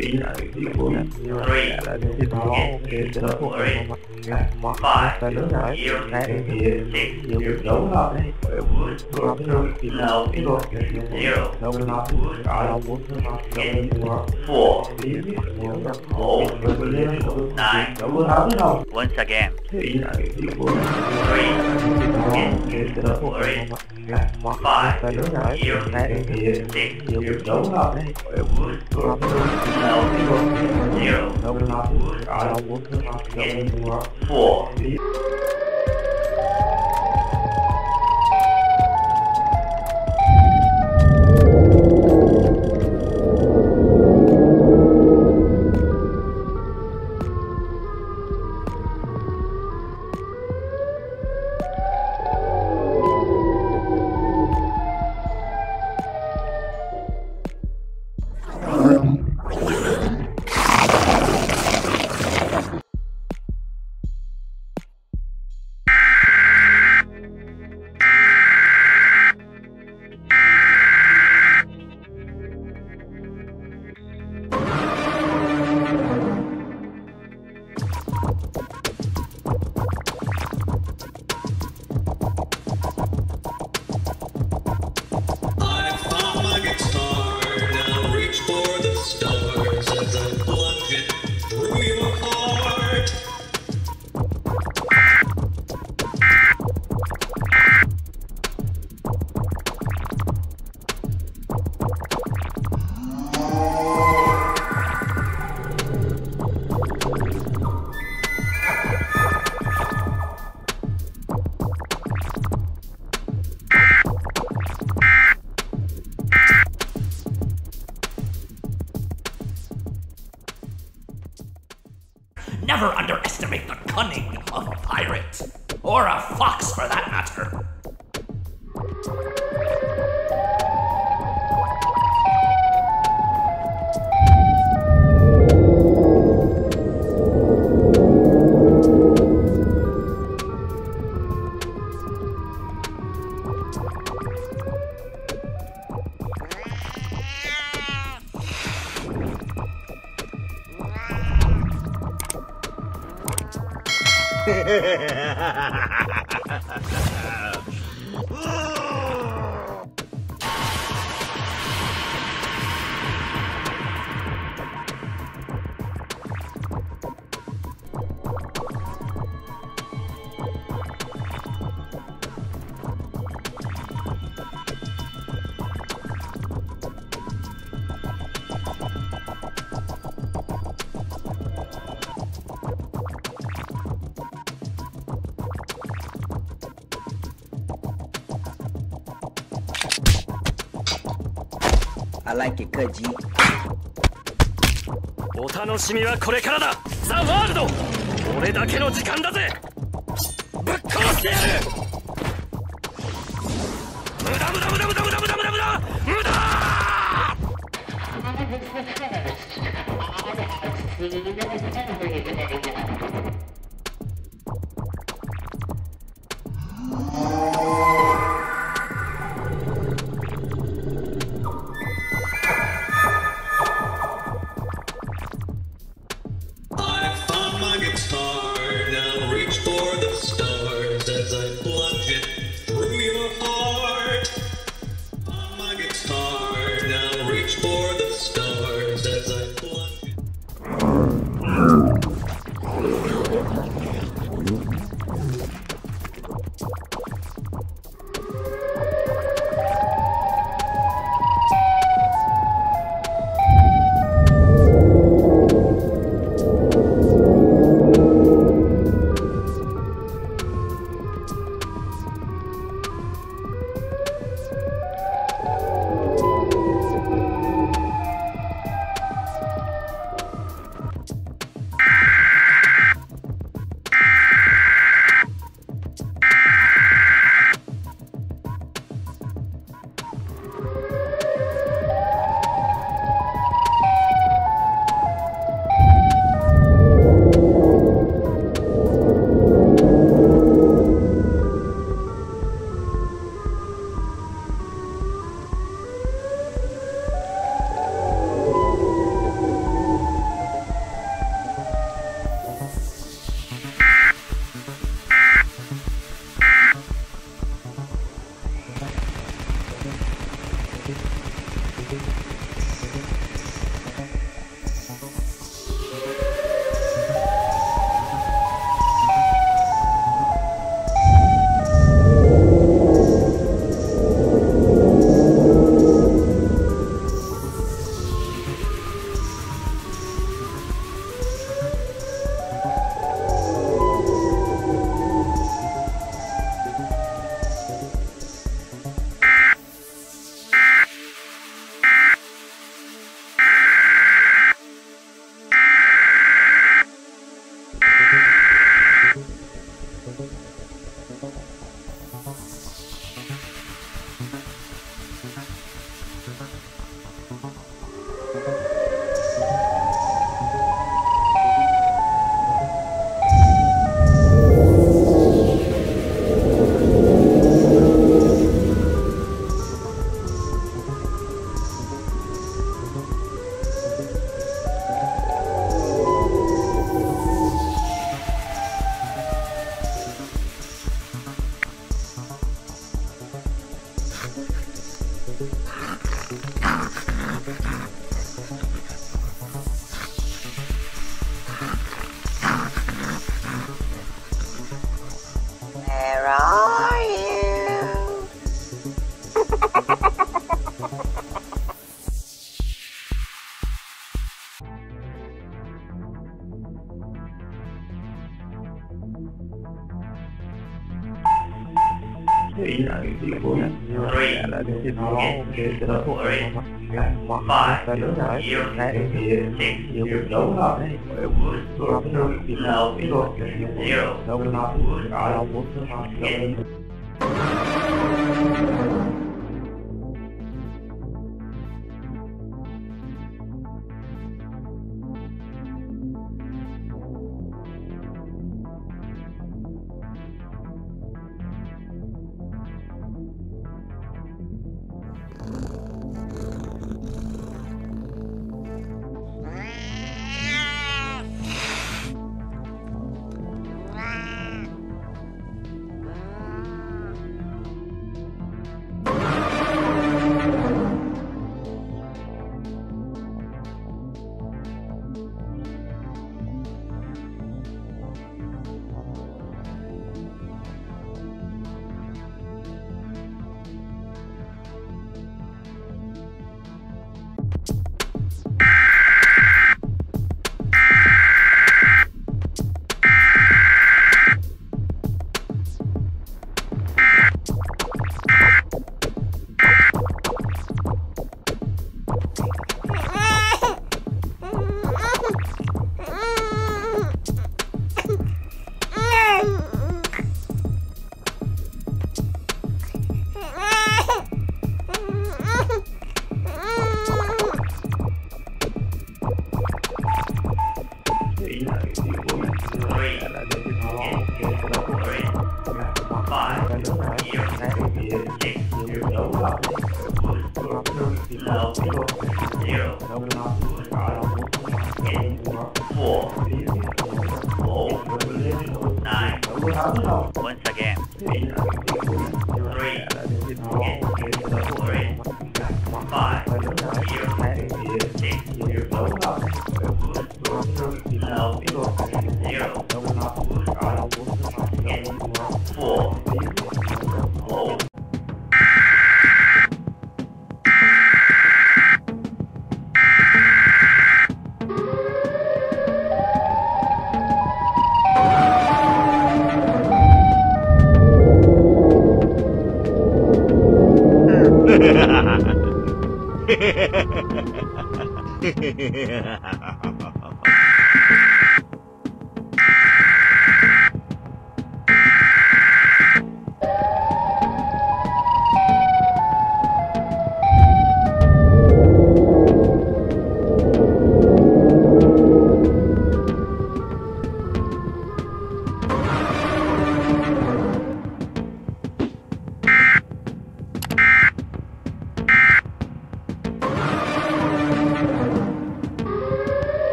4 Once again. 3 6 0 0 4 Never underestimate the cunning of a pirate, or a fox for that matter. I like it, Kaji. The enjoyment is for now. The world, only my time. I'll I reach for the stars as I plunge. 3, 4, 5, 6, 7, 8, 9, 10, 11, 12, 13, 14, 15, 16, 17, 18, 19, 20, 21, 22, 23, 24, 25, 26, 27, 28, 29, 30, 31, 32, 33, 34, 35, 36, 37, 38, 39, 40, 41, 42, 43, 44, 45, 46, 47, 48, 49, 50, 51, 52, 53, 54, 55, 56, 57, 58, 59, 60, 61, 62, 63, 64, 65, 66, 67, 68, 69, 70, 71, 72, 73, 74, 75, 76,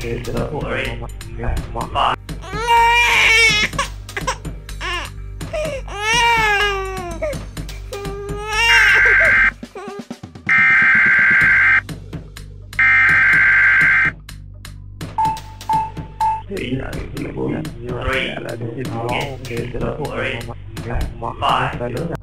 Three, four, five.